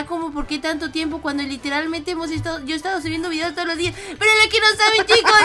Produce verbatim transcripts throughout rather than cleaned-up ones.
será como por qué tanto tiempo cuando literalmente hemos estado, yo he estado subiendo videos todos los días. Pero lo que no saben, chicos,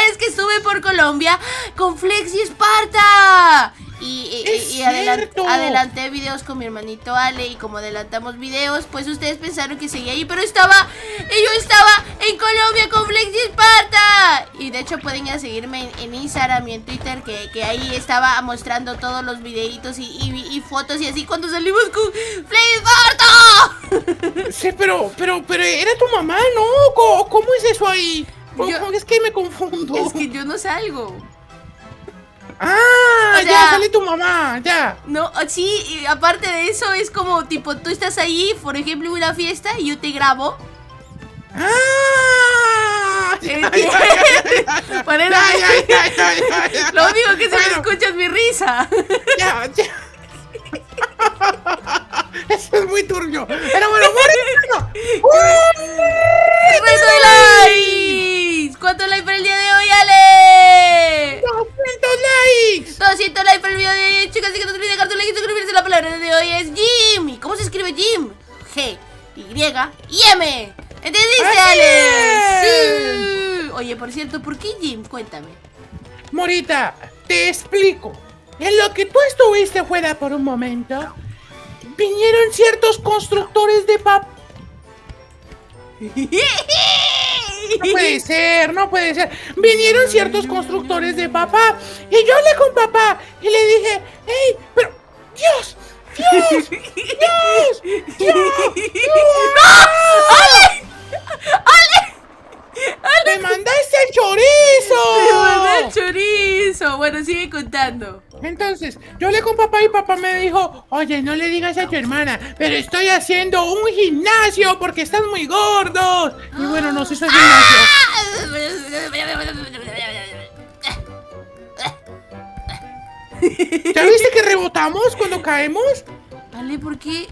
es que estuve por Colombia con Flexi Sparta. Y, y, y adelant, adelanté videos con mi hermanito Ale. Y como adelantamos videos, pues ustedes pensaron que seguía ahí, pero estaba, yo estaba en Colombia con Flexi Sparta. Y de hecho pueden ir a seguirme en, en Instagram y en Twitter, que, que ahí estaba mostrando todos los videitos y, y, y fotos y así cuando salimos con Flexi Sparta. Sí, pero, pero, pero era tu mamá, ¿no? ¿Cómo, cómo es eso ahí? Yo, es que me confundo. Es que yo no salgo. ¡Ah! O sea, ya sale tu mamá, ya. No, sí, y aparte de eso es como tipo, tú estás ahí, por ejemplo, en una fiesta y yo te grabo. ¡Ah! Lo único que se bueno. me escucha es mi risa. Ya, ya. Eso es muy turbio. Pero bueno, bueno, ¡reto de likes! ¿Cuánto like para el día de hoy, Ale? ¡doscientos likes! doscientos likes para el video de hoy, chicas. Así que no te olvides dejar tu like y suscribirse. La palabra de hoy es Jim. ¿Cómo se escribe Jim? G, Y y M. ¿Entendiste, Ale? Sí. Oye, por cierto, ¿por qué Jim? Cuéntame. Morita, te explico. En lo que tú estuviste fuera por un momento, vinieron ciertos constructores de pap... No puede ser, no puede ser. Vinieron ciertos constructores de papá. Y yo hablé con papá y le dije, ¡ey! Pero, Dios, Dios, Dios, Dios, Dios. ¡No! ¡Ale! ¡Ale! ¡Ale! ¡Me mandaste el chorizo! ¡Me mandaste el chorizo! Bueno, sigue contando. Entonces, yo hablé con papá y papá me dijo, oye, no le digas a tu hermana, pero estoy haciendo un gimnasio porque estás muy gordos. Y bueno, no sé si es gimnasio. ¿Ya viste que rebotamos cuando caemos? Vale, ¿por qué?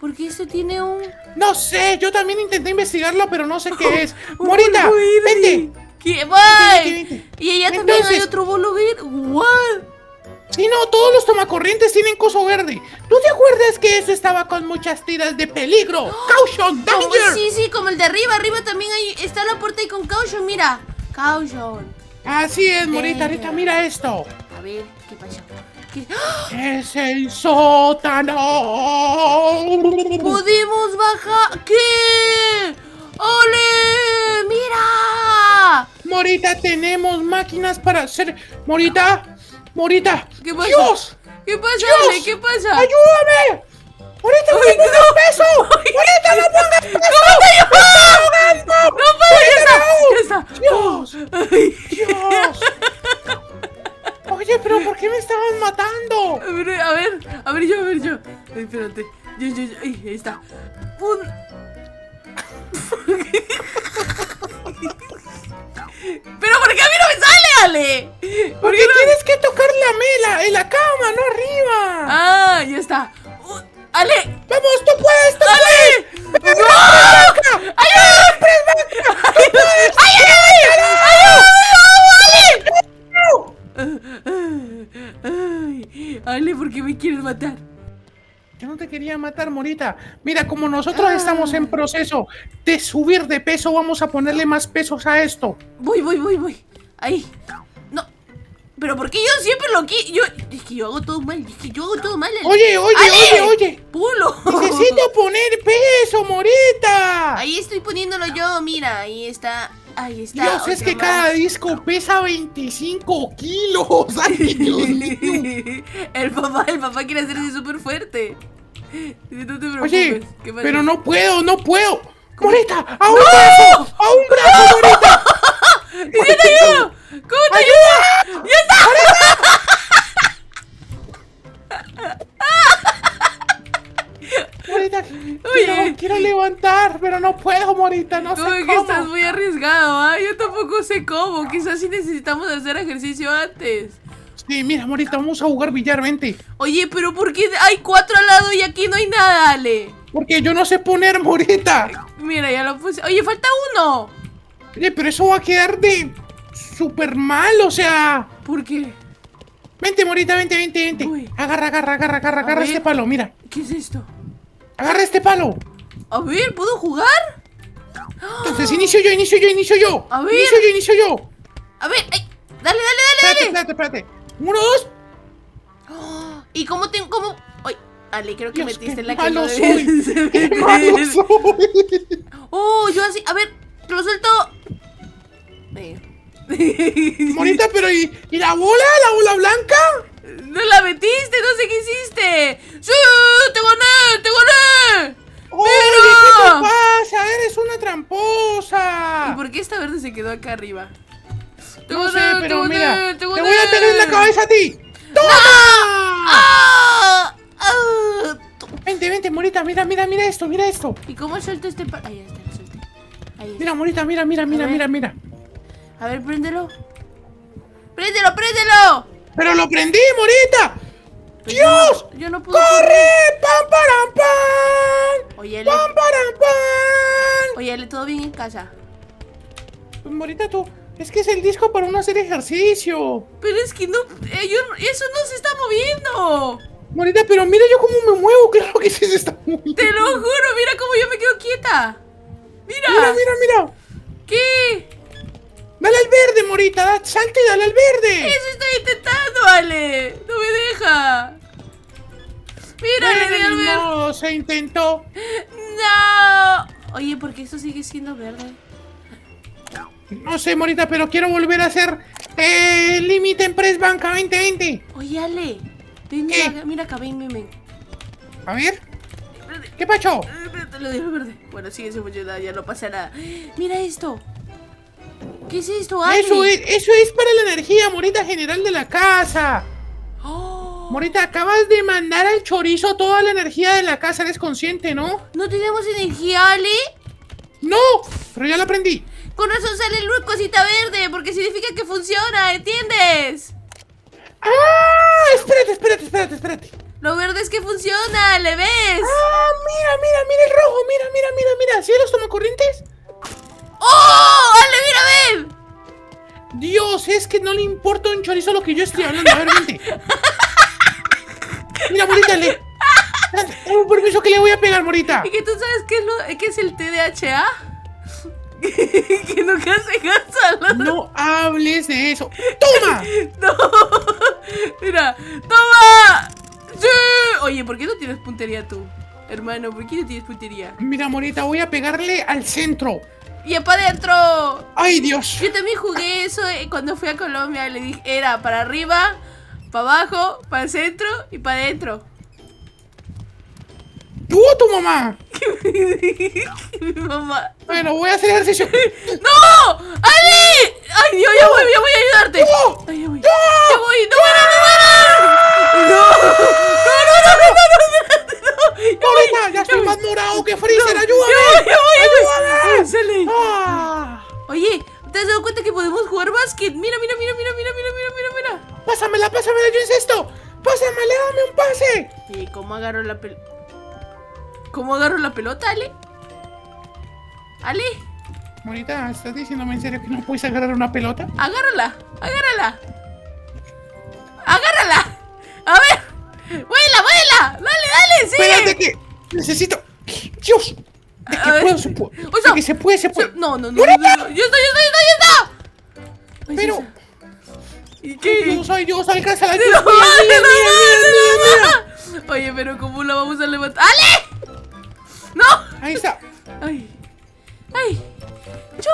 Porque esto tiene un... No sé, yo también intenté investigarlo, pero no sé qué es. Morita, vente. ¿Qué? ¡Voy! Y ella también hay otro bolo verde. ¿What? Sí, no, todos los tomacorrientes tienen coso verde. ¿Tú te acuerdas que eso estaba con muchas tiras de peligro? ¡Oh! ¡Caution! ¡Danger! Como, sí, sí, como el de arriba, arriba también hay, está la puerta ahí con caution, mira. Caution. Así es, Morita, ahorita mira esto. A ver, ¿qué pasó? ¿Qué? ¡Es el sótano! ¡Podemos bajar! ¿Qué? ¡Ole! ¡Mira! Morita, tenemos máquinas para hacer... Morita... Morita, ¿qué pasa? ¡Dios! ¿Qué pasa, Dios, Ale? ¿Qué pasa? ¡Ayúdame! ¡Morita, no me pongas peso! ¡Morita, no pongas peso! ¡No me ayudas! ¡No puedes! ¡Dios! Ay. ¡Dios! Oye, pero ¿por qué me estaban matando? A ver, a ver, a ver yo, a ver yo. Ay, espérate. Yo, yo, yo. Ay, ahí está. ¡Pum! Pero ¿por qué a mí no me sale, Ale? ¿Por Porque no... tienes que tocar la mela en la cama, no arriba. Ah, ya está. Uh, Ale, vamos, tú puedes, tú Ale. puedes. ¡No! ¡Ayúdame! ¡Ayúdame! ¡Ayúdame! ¡Ayúdame! Ale, ¿por qué me quieres matar? Yo no te quería matar, Morita. Mira, como nosotros ah. estamos en proceso de subir de peso, vamos a ponerle más pesos a esto. Voy, voy, voy, voy. Ahí. No. Pero ¿por qué yo siempre lo qui... Yo... Es que yo hago todo mal. Es que yo hago todo mal. Ale. Oye, oye, Ale. oye, oye. Pulo. Necesito poner peso, Morita. Ahí estoy poniéndolo yo, mira. Ahí está. Ahí está. Dios, es que más. Cada disco pesa veinticinco kilos. Ay, Dios mío. El papá, el papá quiere hacerse súper fuerte. No te preocupes. Oye, pero no puedo, no puedo. ¿Cómo? Morita, a un ¡No! brazo, a un brazo, Morita. ¡Yo te ayudo! ¿Cómo te ayudo? ¡Ya está! Morita, quiero, quiero levantar, pero no puedo, Morita, no sé cómo. Que estás muy arriesgado, ¿ah? ¿eh? Yo tampoco sé cómo, quizás sí necesitamos hacer ejercicio antes. Sí, mira, Morita, vamos a jugar billar, vente. Oye, pero ¿por qué hay cuatro al lado y aquí no hay nada, Ale? Porque yo no sé poner, Morita. Mira, ya lo puse. Oye, falta uno. Oye, pero eso va a quedar de súper mal, o sea. ¿Por qué? Vente, Morita, vente, vente, vente. Uy. Agarra, agarra, agarra, agarra, agarra este palo, mira. ¿Qué es esto? Agarra este palo. A ver, ¿puedo jugar? Entonces inicio yo, inicio yo, inicio yo. A ver. Inicio yo, inicio yo. A ver, ay. Dale, dale, dale, espérate, dale. Espérate, espérate. Uno, dos. Oh, ¿y cómo tengo, cómo? Ay, Ale, creo que Dios, metiste en la que no debes. ¡Qué malo soy! Oh, yo así, a ver, lo suelto. Morita, pero ¿y, ¿y la bola? ¿La bola blanca? No la metiste, no sé qué hiciste. ¡Sí! ¡Te gané! ¡Te gané! ¡Oye, qué te pasa! ¡Eres una tramposa! ¿Y por qué esta verde se quedó acá arriba? ¡Te gané! No sé, pero te mira, te voy a pegar en la cabeza a ti. ¡Toma! ¡Ah! ¡Ah! ¡Ah! Vente, vente, Morita, mira, mira, mira esto, mira esto. ¿Y cómo suelto este palo? Ahí está, lo suelto. Ahí está. Mira, Morita, mira, mira, mira, mira, mira. A ver, préndelo. ¡Préndelo, préndelo! ¡Pero lo prendí, Morita! Pero ¡Dios! Yo no puedo. ¡Corre! ¡Pam, param, pam! Oye, Ale. ¡Pam, param, pam! Oye, Ale, ¿todo bien en casa? Pues, Morita, tú. Es que es el disco para uno hacer ejercicio. Pero es que no. Eh, yo, eso no se está moviendo. Morita, pero mira yo cómo me muevo. Claro que sí se está moviendo. Te lo juro, mira cómo yo me quedo quieta. Mira. Mira, mira, mira. ¿Qué? Dale al verde, Morita, salte y dale al verde. Eso estoy intentando, Ale. No me deja. Mira, Ale, al verde. No, se intentó. No. Oye, ¿por qué esto sigue siendo verde? No sé, Morita, pero quiero volver a hacer eh, límite en press banca veinte veinte. Oye, Ale, ven, mira, mira acá, ven, ven, ven. A ver. Espérate. ¿Qué pacho? Espérate, lo dejo verde. Bueno, sigue sin funcionar, ya no pasa nada. Mira esto. ¿Qué es esto, Ale? Eso es, eso es para la energía, Morita, general de la casa. Oh. Morita, acabas de mandar al chorizo toda la energía de la casa, eres consciente, ¿no? ¿No tenemos energía, Ale? No, pero ya la aprendí. Con razón sale el cosita verde, porque significa que funciona, ¿entiendes? ¡Ah! Espérate, espérate, espérate, espérate. Lo verde es que funciona, ¿le ves? ¡Ah! Mira, mira, mira el rojo, mira, mira, mira, mira. ¿Sí los tomacorrientes? ¡Oh! ¡Ale, mira, ven! Dios, es que no le importa un chorizo lo que yo estoy hablando. A ver, vente. Mira, Morita, le. Dame un permiso que le voy a pegar, Morita. ¿Y que tú sabes qué es, lo... qué es el T D A H? Que no case Gonzalo. No hables de eso. ¡Toma! No. Mira, ¡toma! ¡Sí! Oye, ¿por qué no tienes puntería tú? Hermano, ¿por qué no tienes puntería? Mira, Morita, voy a pegarle al centro. ¡Y para adentro! ¡Ay, Dios! Yo también jugué eso cuando fui a Colombia. Le dije, era para arriba, para abajo, para el centro y para adentro. ¡Tú o tu mamá! Mi mamá. Bueno, voy a hacer ejercicio. ¡No! ¡Ale! ¡Ay, Dios! ¡Ya voy! ¡Ya voy a ayudarte! ¡No! ¡Ay, ya voy! ¡No! ¡Ya voy! ¡No, no, no, no! ¡No! ¡No, no, no, no, no! ¡No! ¡No, no, no! ¡Ya estoy más morado que Freezer! ¡Ayúdame! ¡Ayúdame! Oye, ¿te has dado cuenta que podemos jugar básquet? Mira, mira, mira, mira, mira, mira, mira, mira. ¡Pásamela, pásamela! ¡Yo insisto! ¡Pásamela! ¡Dame un pase! ¿Y cómo agarro la pelota? ¿Cómo agarro la pelota, Ale? ¿Ale? Morita, ¿estás diciéndome en serio que no puedes agarrar una pelota? ¡Agárrala! ¡Agárrala! ¡Agárrala! ¡A ver! ¡Vuela, vuela! ¡Dale, dale! ¡Sigue! Espérate que necesito... ¡Dios! De que puedo, se puede. De que se puede, se puede. No, no, no. ¡Morita! ¡Yo estoy, yo estoy, yo estoy, yo estoy! Pero... ¿Y qué? ¡Dios, ay, Dios! ¡Alcanza la... Oye, pero ¿cómo la vamos a levantar? ¡Ale! ¡No! Ahí está. ¡Ay! ¡Ay! ¡Chu!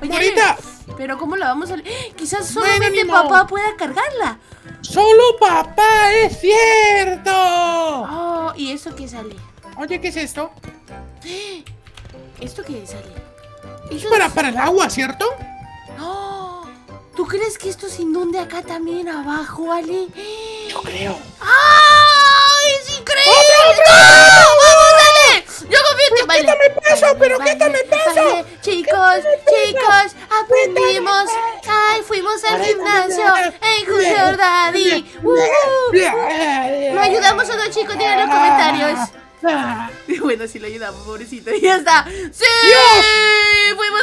Oye, ¡Morita! Pero ¿cómo la vamos a...? ¡Eh! Quizás solamente no papá pueda cargarla. ¡Solo papá! ¡Es cierto! Oh, ¿y eso qué sale? Oye, ¿qué es esto? ¿Esto qué sale? Es para, para el agua, ¿cierto? ¡Oh! ¿Tú crees que esto se inunde acá también abajo, Ale? Yo creo. ¡Ah! ¡Es increíble! ¡Otro, otro! ¡No! ¡Vamos, dale! Yo confío en ti, vale. ¡Quítame peso! Vale, ¡pero vale, quítame peso! Vale. Chicos, chicos, aprendimos. ¡Ay, fuimos al gimnasio! ¡En Who's Your Daddy! ¡Uh! ¿Lo ayudamos o no, chicos? Díganlo en los comentarios. Bueno, sí lo ayudamos, pobrecito. ¡Ya está! ¡Sí! ¡Fuimos!